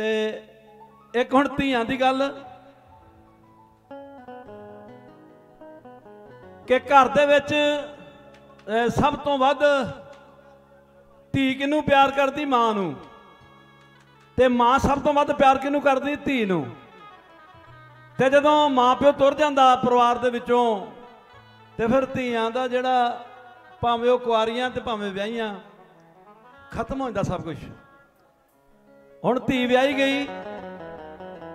ते एक हुण धीआं दी गल कि घर दे विच सब तो वध धी किनू प्यार करती मां नू, ते मां सब तो वध प्यार किनू करती धी नू। ते जदों मां प्यो तुर जांदा परिवार दे विचों ते फिर धीआं दा जिहड़ा भावें ओह कुआरियां ते भावें विआहियां खत्म हो जांदा सब कुछ। हुण धी ब्याही गई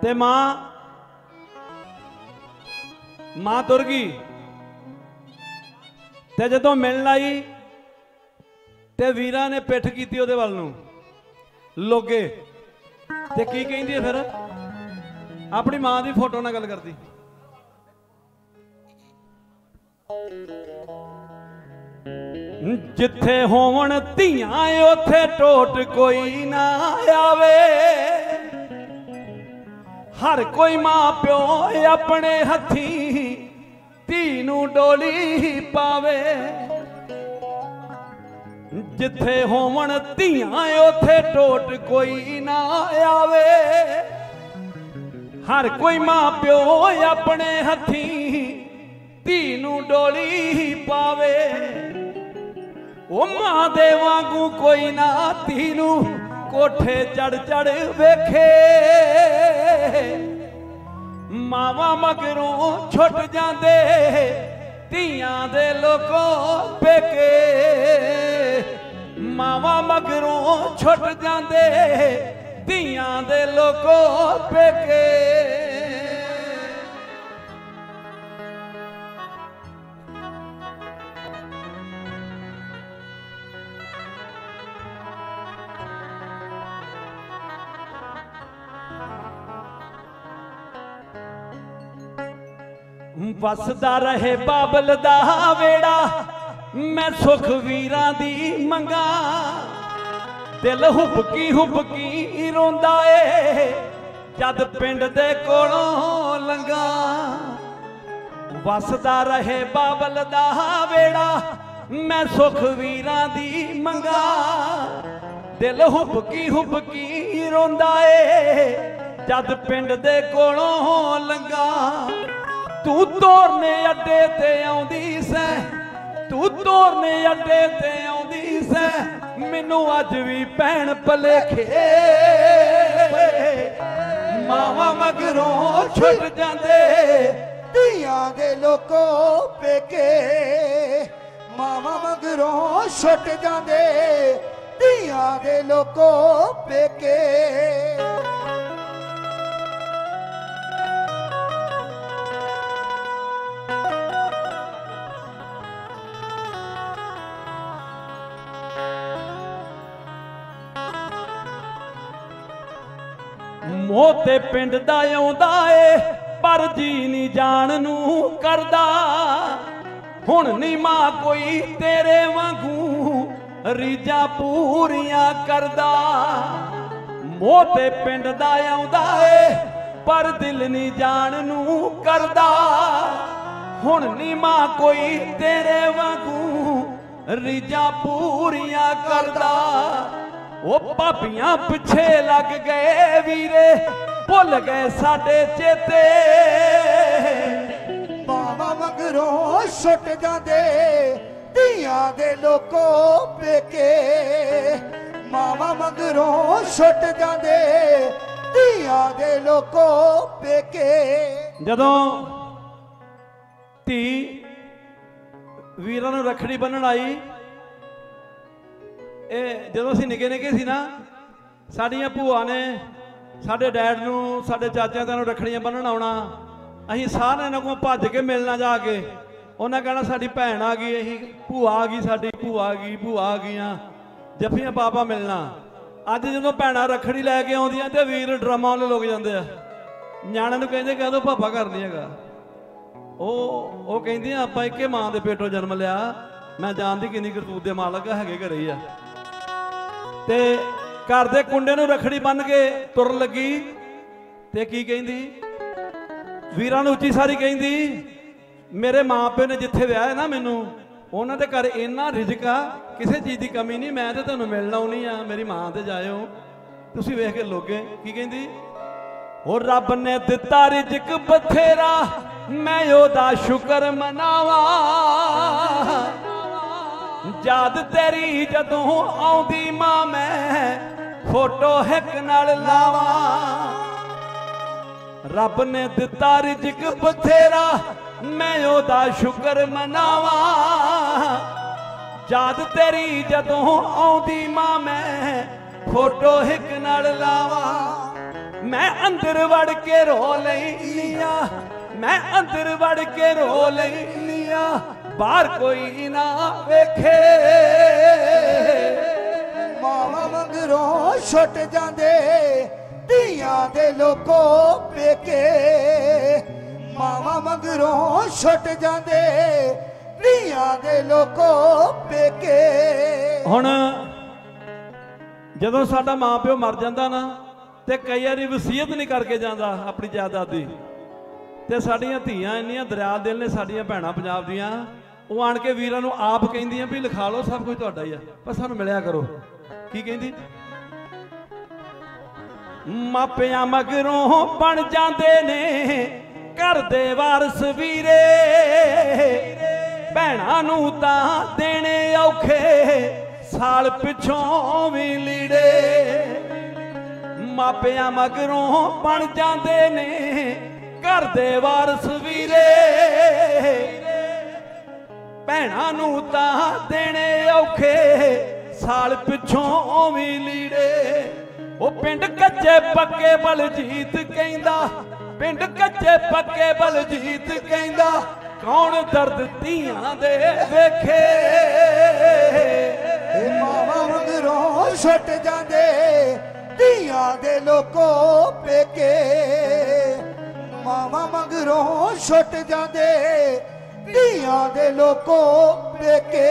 ते मां तुर गई ते जदों मिलण आई ते वीरां ने पिठ कीती उहदे वल नूं लोगे ते की कहिंदी फिर अपनी मां दी फोटो नाल गल करदी। जिथे होवण धीआं उथे टोट कोई ना आवे, हर कोई मां प्यो अपने हथी धी नूं डोली पावे। जिथे होवण धीआं उथे टोट कोई ना आवे, हर कोई मां प्यो अपने हथी धी नूं डोली पावे। ओ मां दे वांगू कोई ना धी नूं कोठे चढ़ चढ़ वेखे, मावा मगरों छुट जांदे धीआं दे लोको पेके, मावा मगरों छुट जांदे धीआं दे लोको पेके। वसदा रहे बाबल दा वेड़ा, मैं सुख वीरां दी मंगा, दिल हुबकी रोंदा ए जद पिंड दे कोलों लंगा। वसदा रहे बाबल दा वेड़ा, मैं सुख वीरां दी मंगा, दिल हुबकी रोंदा ए जद पिंड दे कोलों लंगा। तू तोरने अड्डे ते आउंदी सैं, तू तोरने अड्डे ते आउंदी सैं, मैनू अज भी भैण भलेखे, मावां मगरों छुट जांदे धीआं दे लोको पेके, मावां मगरों छुट जांदे धीआं दे लोको पेके। मोते पिंड दा आउंदा ए पर जी नहीं जान नूं करदा, हुण नहीं मां कोई तेरे वांगू रीजां पूरियां करदा। मोते पिंड दा आउंदा ए पर दिल नहीं जान नूं करदा, हुण नहीं मां कोई तेरे वांगू रीजां पूरियां करदा। ओ भाभियां पिछे लग गए वीरे भुल गए साडे चेते, मावां मगरों छुट जांदे धीआं दे लोको पेके, मावां मगरों छुट जांदे धीआं दे लोको पेके। जदों धी वीरां नूं रखड़ी बन्नण आई, जदों असीं निके निके सी ना साडीआं भूआ ने साडे डैड नूं साडे चाचिआं तां नूं रखड़ियां बन्नण आउणा, असीं सारिआं ने कोल भज के मिलना, जाके उन्हां कहणा साडी भैण आ गई, असीं भूआ आ गई, साडी भूआ आ गई, भूआ आ गईआं, जफीआं पापा मिलना। अज्ज जदों भैणां रखड़ी लै के आउंदियां ते वीर ड्रामा वाले लुक जांदे आ, न्याणिआं नूं कहिंदे कदों पापा घर नहीं हैगा, ओह कहिंदियां आपां इक्के मां दे पेटों जन्म लिआ, मैं जानदी किन्नी करतूत दे मालक हैगे घरे ही आ। ते घर दे कुंडे नूं रखड़ी बन के तुर लगी ते की कहिंदी वीरां नूं उच्ची सारी कहिंदी, मेरे माँ प्यो ने जिथे विआह ना मैनूं, उन्हां दे घर इन्ना रिजक आ, किसी चीज़ की कमी नहीं, मैं ते तुहानूं मिलण आउणी आ, मेरी मां ते जायो। तुसीं वेख के लोगे की कहंदी ओ रब ने दिता रिजक बथेरा मैं ओदा शुक्र मनावा याद तेरी जदों आउंदी मां मैं फोटो हिक नाल लावा रब ने दिता रिजक बथेरा मैं ओदा शुक्र मनावा याद तेरी जदों आउंदी मां मैं फोटो हिक नाल लावा मैं अंदर वड़ के रो लिया मैं अंदर वड़ के रो लिया बाहर कोई ना वेखे मावा मगरों छुट जाते धियां दे लोको पेके मावा मगरों छुट जाते धियां दे लोको पेके। हुण जदों साडा मां प्यो मर जाता ना तो कई बार वसीयत नहीं करके जाता अपनी जायदाद की तो साड़ियाँ धियाँ इन्नियां दरियाल दिल ने साड़ियाँ भैणां पंजाब दियां वो आण के वीरां नूं आप कहिंदियां भी लिखा लो सब कुछ तुहाडा ही है पर सानूं मिलिया करो की कहिंदी मापियां मगरों बण जांदे ने घर दे वारस वीरे भैणां नूं तां देणे औखे साल पिछों भी लीड़े मापियां मगरों बण जांदे ने घर दे वारस वीरे भैणां नूं तां देणे औखे साल पिछों भी लीड़े ओ पिंड कच्चे पक्के बलजीत कहंदा पिंड कच्चे पक्के बलजीत कहंदा कौन दर्द धीआं दे वेखे मावां मगरों छुट जांदे धियां दे लोको पेके मावा मगरों छुट जाते धियां दे लोको पेके।